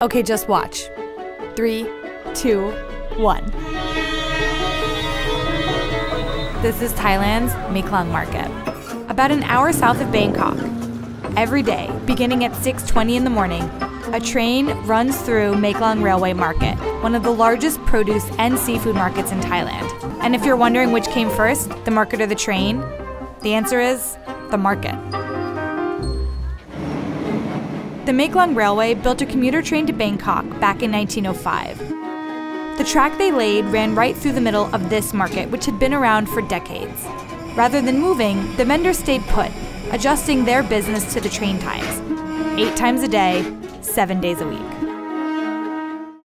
Okay, just watch. 3, 2, 1. This is Thailand's Maeklong Market, about an hour south of Bangkok. Every day, beginning at 6:20 in the morning, a train runs through Maeklong Railway Market, one of the largest produce and seafood markets in Thailand. And if you're wondering which came first, the market or the train, the answer is the market. The Maeklong Railway built a commuter train to Bangkok back in 1905. The track they laid ran right through the middle of this market, which had been around for decades. Rather than moving, the vendors stayed put, adjusting their business to the train times, 8 times a day, 7 days a week.